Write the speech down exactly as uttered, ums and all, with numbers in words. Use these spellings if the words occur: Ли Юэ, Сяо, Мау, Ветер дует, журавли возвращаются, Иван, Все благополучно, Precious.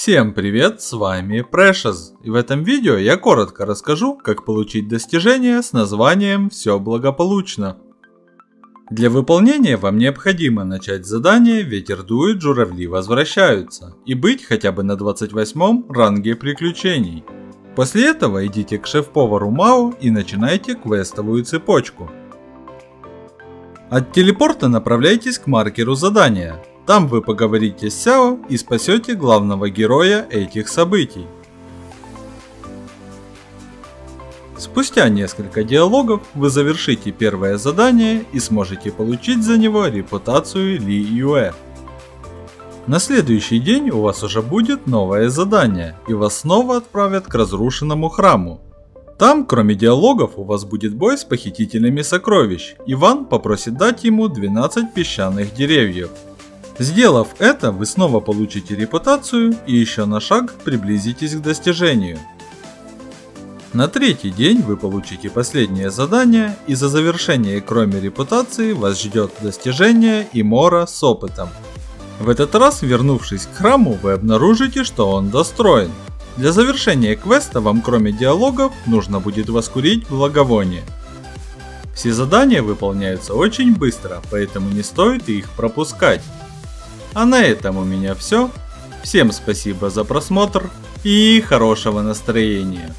Всем привет, с вами Precious, и в этом видео я коротко расскажу, как получить достижение с названием «Все благополучно». Для выполнения вам необходимо начать задание «Ветер дует, журавли возвращаются» и быть хотя бы на двадцать восьмом ранге приключений. После этого идите к шеф-повару Мау и начинайте квестовую цепочку. От телепорта направляйтесь к маркеру задания. Там вы поговорите с Сяо и спасете главного героя этих событий. Спустя несколько диалогов вы завершите первое задание и сможете получить за него репутацию Ли Юэ. На следующий день у вас уже будет новое задание, и вас снова отправят к разрушенному храму. Там, кроме диалогов, у вас будет бой с похитителями сокровищ. Иван попросит дать ему двенадцать песчаных деревьев. Сделав это, вы снова получите репутацию и еще на шаг приблизитесь к достижению. На третий день вы получите последнее задание, и за завершение кроме репутации вас ждет достижение и мора с опытом. В этот раз, вернувшись к храму, вы обнаружите, что он достроен. Для завершения квеста вам кроме диалогов нужно будет воскурить благовоние. Все задания выполняются очень быстро, поэтому не стоит их пропускать. А на этом у меня все. Всем спасибо за просмотр и хорошего настроения.